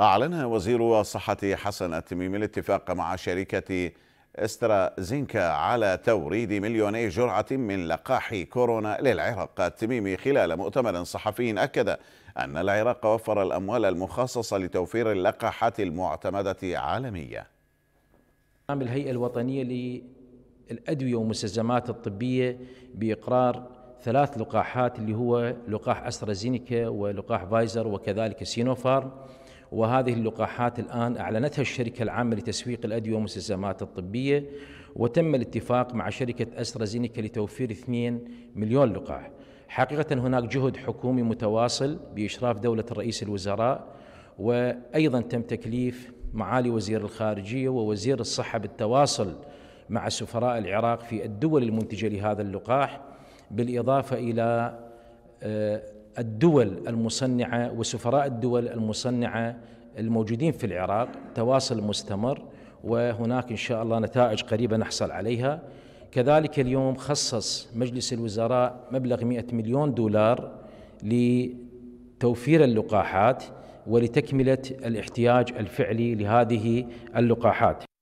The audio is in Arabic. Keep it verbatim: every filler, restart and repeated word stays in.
أعلن وزير الصحة حسن التميمي الاتفاق مع شركة أسترازينيكا على توريد مليوني جرعة من لقاح كورونا للعراق. التميمي خلال مؤتمر صحفي أكد أن العراق وفر الأموال المخصصة لتوفير اللقاحات المعتمدة عالميا. قام الهيئة الوطنية للأدوية والمستلزمات الطبية بإقرار ثلاث لقاحات اللي هو لقاح أسترازينيكا ولقاح فايزر وكذلك سينوفارم، وهذه اللقاحات الآن أعلنتها الشركة العامة لتسويق الأدوية والمستلزمات الطبية، وتم الاتفاق مع شركة أسترازينيكا لتوفير مليوني لقاح. حقيقة هناك جهد حكومي متواصل بإشراف دولة الرئيس الوزراء، وأيضا تم تكليف معالي وزير الخارجية ووزير الصحة بالتواصل مع سفراء العراق في الدول المنتجة لهذا اللقاح، بالإضافة إلى الدول المصنعة وسفراء الدول المصنعة الموجودين في العراق. تواصل مستمر، وهناك إن شاء الله نتائج قريبة نحصل عليها. كذلك اليوم خصص مجلس الوزراء مبلغ مئة مليون دولار لتوفير اللقاحات ولتكملة الاحتياج الفعلي لهذه اللقاحات.